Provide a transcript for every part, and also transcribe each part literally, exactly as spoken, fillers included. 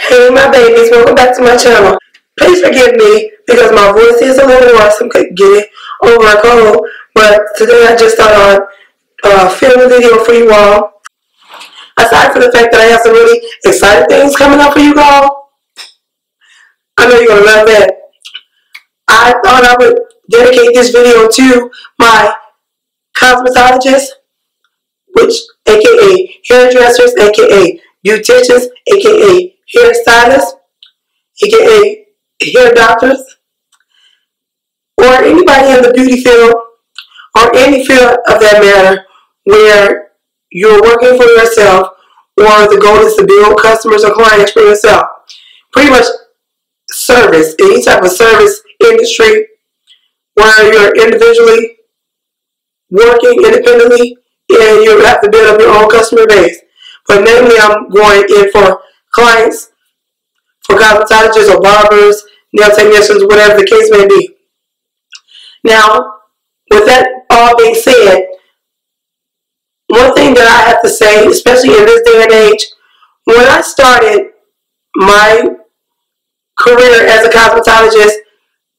Hey my babies, welcome back to my channel. Please forgive me because my voice is a little hoarse. I'm getting over a cold, but today I just thought I'd uh, film a video for you all. Aside from the fact that I have some really exciting things coming up for you all, I know you're going to love that. I thought I would dedicate this video to my cosmetologists, which aka hairdressers, aka beauticians, aka hair stylists, aka hair doctors, or anybody in the beauty field or any field of that matter where you're working for yourself or the goal is to build customers or clients for yourself. Pretty much service, any type of service industry where you're individually working independently and you have to build up your own customer base. But mainly I'm going in for clients, for cosmetologists or barbers, nail technicians, whatever the case may be. Now, with that all being said, one thing that I have to say, especially in this day and age, when I started my career as a cosmetologist,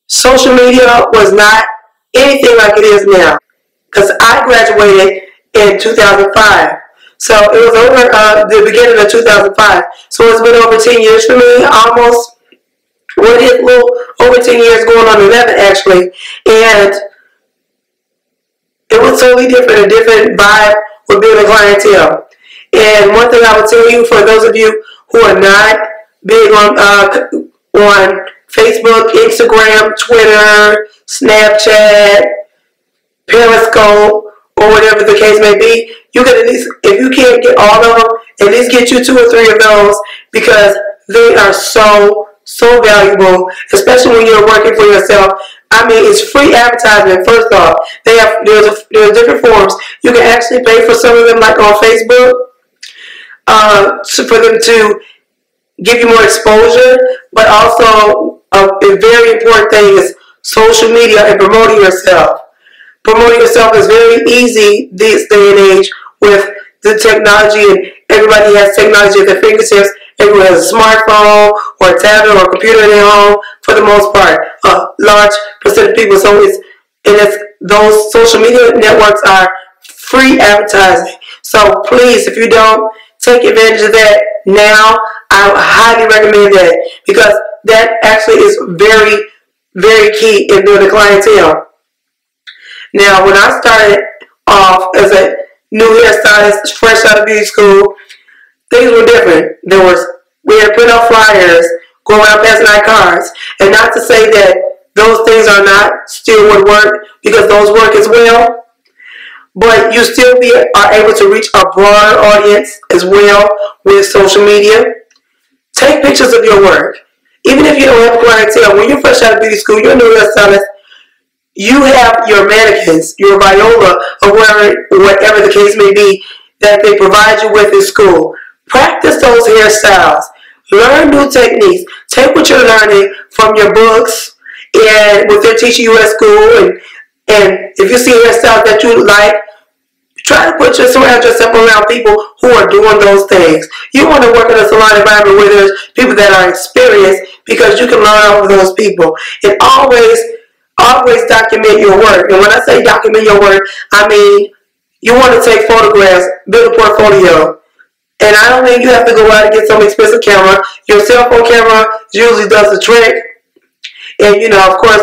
social media was not anything like it is now. Because I graduated in two thousand five. So it was over uh, the beginning of two thousand five. So it's been over ten years for me, almost. Well, it's a little over ten years, going on eleven actually. And it was totally different, a different vibe with building clientele. And one thing I would tell you, for those of you who are not big on uh, on Facebook, Instagram, Twitter, Snapchat, Periscope, or whatever the case may be, you can at least, if you can't get all of them, at least get you two or three of those, because they are so, so valuable, especially when you're working for yourself. I mean, it's free advertisement, first off. They have, there's a, there are different forms. You can actually pay for some of them, like on Facebook, uh, for them to give you more exposure, but also a, a very important thing is social media and promoting yourself. Promoting yourself is very easy this day and age with the technology, and everybody has technology at their fingertips. Everyone has a smartphone or a tablet or a computer in their home for the most part. A large percent of people. So it's, and it's, those social media networks are free advertising. So please, if you don't take advantage of that now, I highly recommend that, because that actually is very, very key in building clientele. Now, when I started off as a new hairstylist, fresh out of beauty school, things were different. There was, we had put out flyers, go around passing out cards, and not to say that those things are not still would work, because those work as well. But you still be are able to reach a broader audience as well with social media. Take pictures of your work, even if you don't have clientele. When you're fresh out of beauty school, you're a new hairstylist. You have your mannequins, your viola, or whatever, whatever the case may be that they provide you with in school. Practice those hairstyles. Learn new techniques. Take what you're learning from your books and what they're teaching you at school. And, and if you see hairstyles that you like, try to put your, surround yourself around people who are doing those things. You want to work in a salon environment where there's people that are experienced, because you can learn from those people. And always... Always document your work. And when I say document your work, I mean you want to take photographs, build a portfolio. And I don't mean you have to go out and get some expensive camera. Your cell phone camera usually does the trick. And you know, of course,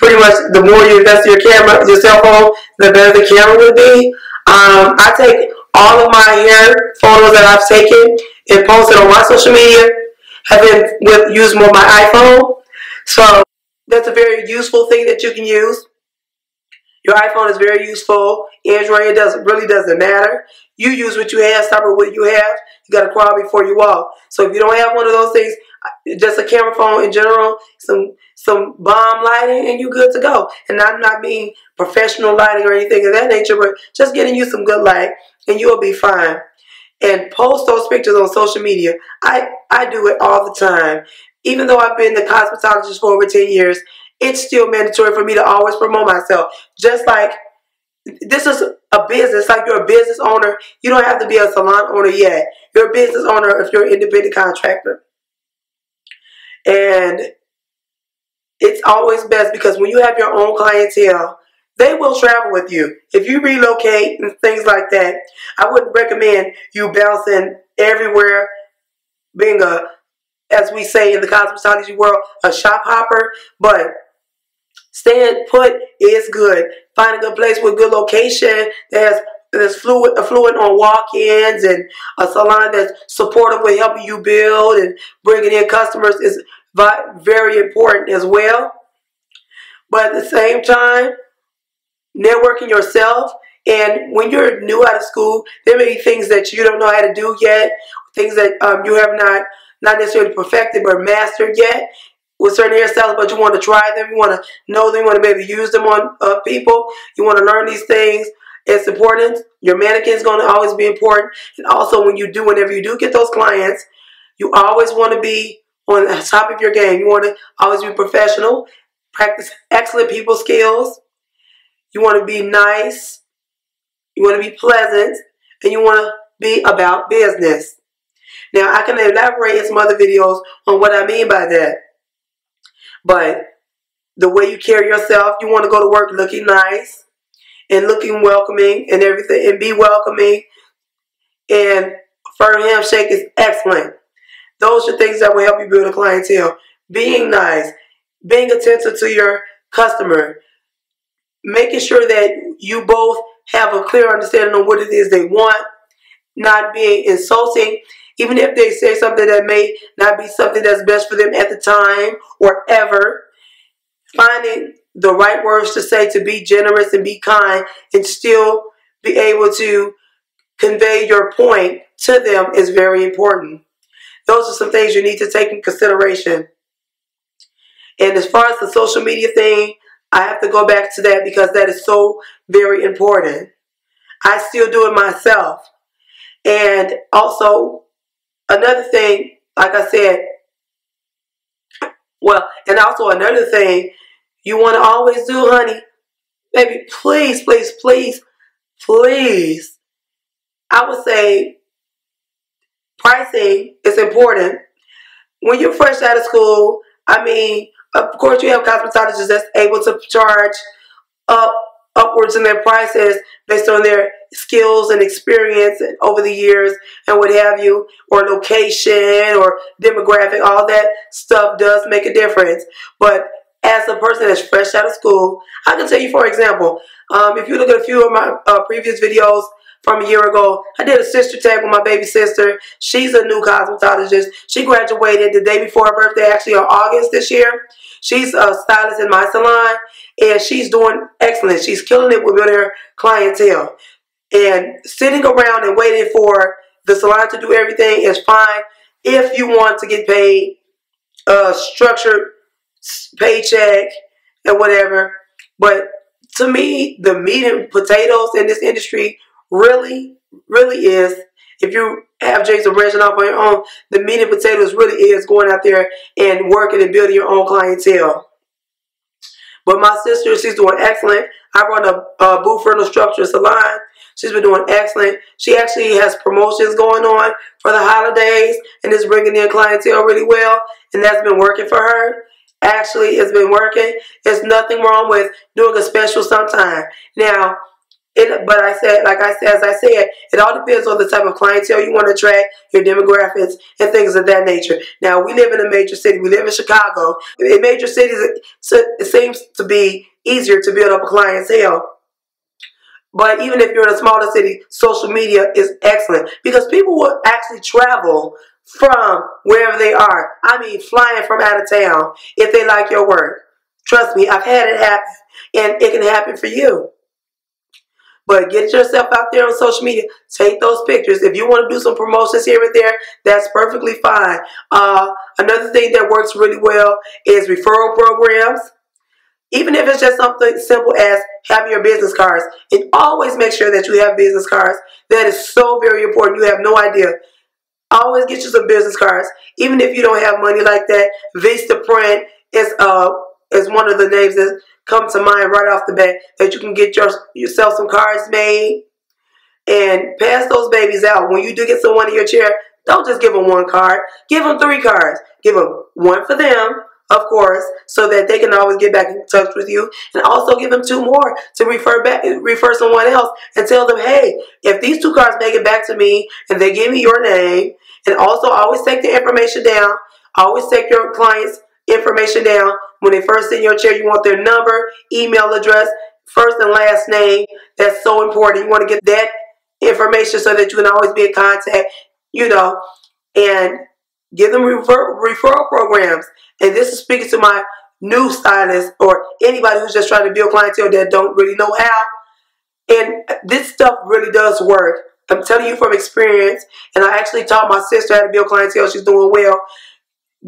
pretty much the more you invest in your camera, your cell phone, the better the camera would be. Um, I take all of my hair photos that I've taken and posted on my social media, have been with used more my iPhone. So that's a very useful thing that you can use. Your iPhone is very useful. Android, it doesn't, really doesn't matter. You use what you have, stop with what you have. You got to crawl before you walk. So if you don't have one of those things, just a camera phone in general, some some bomb lighting, and you're good to go. And I'm not being professional lighting or anything of that nature, but just getting you some good light, and you'll be fine. And post those pictures on social media. I, I do it all the time. Even though I've been the cosmetologist for over ten years, it's still mandatory for me to always promote myself. Just like, this is a business, like you're a business owner. You don't have to be a salon owner yet. You're a business owner if you're an independent contractor. And it's always best, because when you have your own clientele, they will travel with you. If you relocate and things like that, I wouldn't recommend you bouncing everywhere, being a, as we say in the cosmetology world, a shop hopper. But staying put is good. Find a good place with a good location that has that's fluid, fluent on walk-ins, and a salon that's supportive with helping you build and bringing in customers is very important as well. But at the same time, networking yourself. And when you're new out of school, there may be things that you don't know how to do yet, things that um, you have not, not necessarily perfected but mastered yet with certain hairstyles, but you want to try them, you want to know them, you want to maybe use them on uh, people, you want to learn these things. It's important. Your mannequin is going to always be important. And also when you do, whenever you do get those clients, you always want to be on the top of your game. You want to always be professional, practice excellent people skills. You want to be nice. You want to be pleasant. And you want to be about business. Now, I can elaborate in some other videos on what I mean by that. But the way you carry yourself, you want to go to work looking nice and looking welcoming and everything, and be welcoming, and firm handshake is excellent. Those are things that will help you build a clientele. Being nice, being attentive to your customer, making sure that you both have a clear understanding of what it is they want, not being insulting, even if they say something that may not be something that's best for them at the time or ever. Finding the right words to say to be generous and be kind and still be able to convey your point to them is very important. Those are some things you need to take in consideration. And as far as the social media thing, I have to go back to that because that is so very important. I still do it myself. And also, another thing, like I said, well, and also another thing, you want to always do, honey, baby, please, please, please, please. I would say pricing is important. When you're fresh out of school, I mean, of course you have cosmetologists that's able to charge up, upwards in their prices based on their skills and experience and over the years and what have you, or location or demographic. All that stuff does make a difference. But as a person that's fresh out of school, I can tell you, for example, um, if you look at a few of my uh, previous videos from a year ago, I did a sister tag with my baby sister. She's a new cosmetologist. She graduated the day before her birthday, actually in August this year. She's a stylist in my salon, and she's doing excellent. She's killing it with her clientele. And sitting around and waiting for the salon to do everything is fine if you want to get paid uh, structured paycheck and whatever. But to me, the meat and potatoes in this industry really, really is, if you have Jason branching off on your own, the meat and potatoes really is going out there and working and building your own clientele. But my sister, she's doing excellent. I run a, a booth rental structure salon. She's been doing excellent. She actually has promotions going on for the holidays and is bringing in clientele really well. And that's been working for her. Actually, it's been working. There's nothing wrong with doing a special sometime. Now, it, but I said, like I said, as I said, it all depends on the type of clientele you want to attract, your demographics, and things of that nature. Now, we live in a major city. We live in Chicago. In major cities, it seems to be easier to build up a clientele. But even if you're in a smaller city, social media is excellent because people will actually travel from wherever they are. I mean, flying from out of town if they like your work. Trust me, I've had it happen, and it can happen for you. But get yourself out there on social media. Take those pictures. If you want to do some promotions here and there, that's perfectly fine. Uh, another thing that works really well is referral programs. Even if it's just something simple as having your business cards. And always make sure that you have business cards. That is so very important. You have no idea. Always get you some business cards. Even if you don't have money like that, Vista Print is uh is one of the names that come to mind right off the bat, that you can get your, yourself some cards made and pass those babies out. When you do get someone in your chair, don't just give them one card. Give them three cards. Give them one for them, of course, so that they can always get back in touch with you, and also give them two more to refer back, refer someone else, and tell them, hey, if these two cards make it back to me and they give me your name, and also always take the information down, always take your client's information down. When they first sit in your chair, you want their number, email address, first and last name. That's so important. You want to get that information so that you can always be in contact, you know, and give them refer referral programs. And this is speaking to my new stylist or anybody who's just trying to build clientele that don't really know how. And this stuff really does work. I'm telling you from experience. And I actually taught my sister how to build clientele. She's doing well.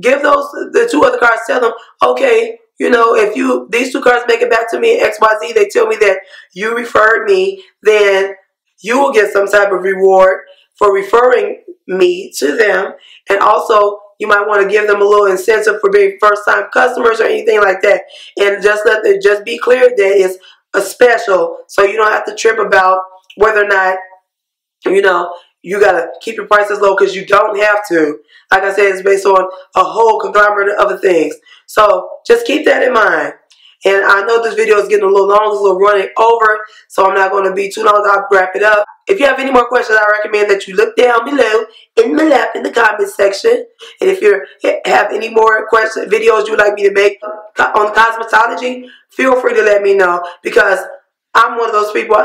Give those, the two other cards, tell them, okay, you know, if you, these two cards make it back to me, X Y Z, they tell me that you referred me, then you will get some type of reward for referring me to them. And also, you might want to give them a little incentive for being first-time customers or anything like that. And just let it just be clear that it's a special, so you don't have to trip about whether or not, you know, you got to keep your prices low, because you don't have to. Like I said, it's based on a whole conglomerate of other things. So just keep that in mind. And I know this video is getting a little long, it's a little running over, so I'm not going to be too long. I'll wrap it up. If you have any more questions, I recommend that you look down below in my lap in the comment section. And if you have any more questions, videos you would like me to make on cosmetology, feel free to let me know, because I'm one of those people.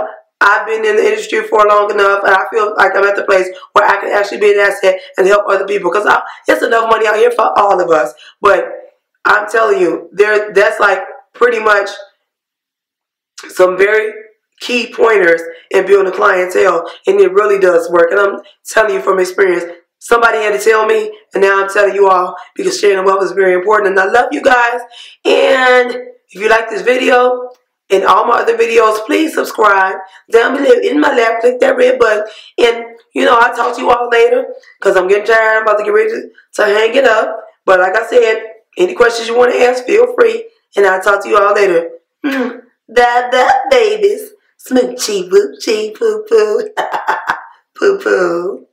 I've been in the industry for long enough, and I feel like I'm at the place where I can actually be an asset and help other people, because it's enough money out here for all of us. But I'm telling you, there that's like pretty much some very key pointers in building a clientele, and it really does work. And I'm telling you from experience. Somebody had to tell me, and now I'm telling you all, because sharing the wealth is very important. And I love you guys. And if you like this video, and all my other videos, please subscribe down below in my lap. Click that red button. And, you know, I'll talk to you all later, because I'm getting tired. I'm about to get ready to, to hang it up. But like I said, any questions you want to ask, feel free. And I'll talk to you all later. Mm, da da babies. Smoochie, boochie, poo poo. Poo poo.